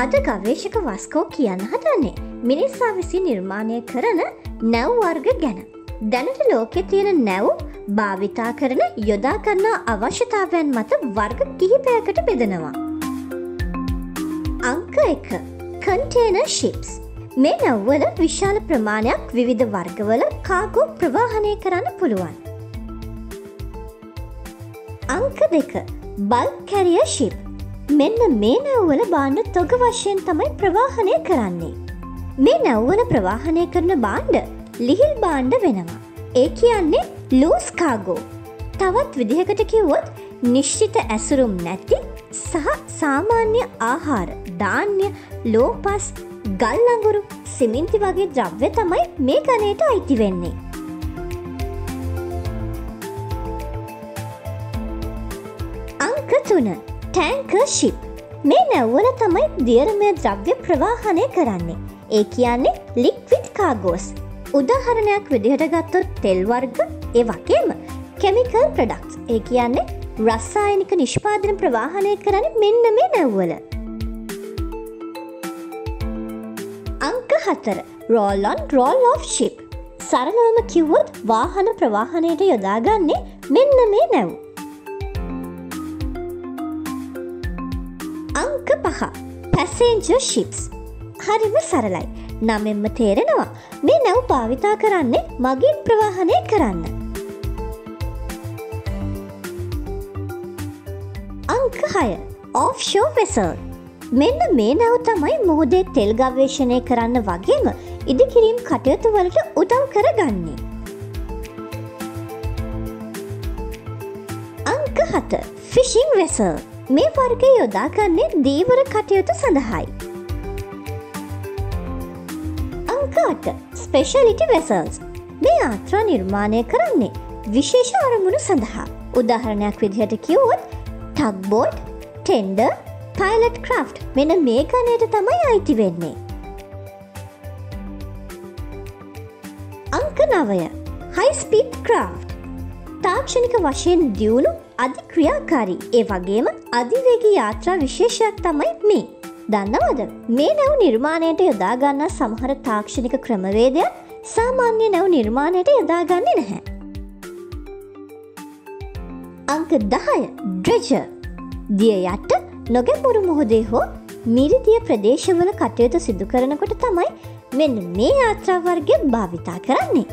අද ගවේෂක වස්කෝ කියන්න හදන්නේ මිනිසා විසින් නිර්මාණය කරන නැව් වර්ග ගැන. දැනට ලෝකයේ තියෙන නැව් භාවිතා කරන යොදා ගන්නා අවශ්‍යතාවයන් මත වර්ග කිහිපයකට බෙදනවා. අංක 1. Container ships. මේ නැව්වල විශාල ප්‍රමාණයක් විවිධ වර්ගවල කාගෝ ප්‍රවාහනය කරන්න පුළුවන්. අංක 2. Bulk carrier ship. මෙන්න මේ නැව්වල භාණ්ඩ තොග වශයෙන් තමයි ප්‍රවාහනය කරන්නේ. මේ නැව්වල ප්‍රවාහනය කරන භාණ්ඩ ලිහිල් භාණ්ඩ වෙනවා. ඒ කියන්නේ loose cargo. තවත් විදිහකට කිව්වොත් නිශ්චිත ඇසුරුම් නැති සහ සාමාන්‍ය ආහාර, ධාන්‍ය, ලෝපස්, ගල් අඟුරු, සිමෙන්ති වගේ ද්‍රව්‍ය තමයි මේ ගණයට අයිති වෙන්නේ. අංක 3. Tanker ship. මේ නැව්වල තමයි දියරමය ද්‍රව්‍ය ප්‍රවාහනය කරන්නේ. ඒ කියන්නේ ලික්විඩ් කාගෝස්. උදාහරණයක් විදිහට ගත්තොත් තෙල් වර්ග, ඒ වගේම කෙමිකල් ප්‍රොඩක්ට්ස්. ඒ කියන්නේ රසායනික නිෂ්පාදන ප්‍රවාහනය කරන්නේ මෙන්න මේ නැව්වල. අංක 4. Roll on roll off ship. සරලවම කිව්වොත් වාහන ප්‍රවාහනයට යොදාගන්නේ මෙන්න මේ නැව්. අංක 5. Passenger ships. හරිම සරලයි. නමෙන්ම තේරෙනවා මේ නැව් භාවිතා කරන්නේ මගින් ප්‍රවාහනය කරන්න. අංක 6. Offshore vessel. මෙන්න මේ නැව් තමයි මුහුදේ තෙල් ගවේෂණය කරන්න වගේම ඉදිකිරීම් කටයුතු වලට උදව් කරගන්නේ. අංක 7. Fishing vessel. මේ වර්ගය යොදාගන්නේ දීවර කටයුතු සඳහායි. අංක 8. Specialty vessels. මේ යාත්‍රා නිර්මාණය කරන්නේ විශේෂ අරමුණු සඳහා. උදාහරණයක් විදිහට කිව්වොත් tugboat, tender, pilot craft මෙන්න මේ ගණයට තමයි අයිති වෙන්නේ. අංක 9. High speed craft. තාක්ෂණික වශයෙන් දියුණු අධි ක්‍රියාකාරී ඒ වගේම අධිවේගී යාත්‍රා විශේෂයක් තමයි මේ. දන්නවද මේ නැව් නිර්මාණයට යොදා ගන්න සමහර තාක්ෂණික ක්‍රමවේදය සාමාන්‍ය නැව් නිර්මාණයට යොදා ගන්නේ නැහැ. අංක 10. ඩ්‍රෙජර්. දිය යට නොගැඹුරු මුහුදේ හෝ මිරිදිය ප්‍රදේශවල කටයුතු සිදු කරනකොට තමයි මෙන්න මේ යාත්‍රා වර්ගය භාවිතා කරන්නේ.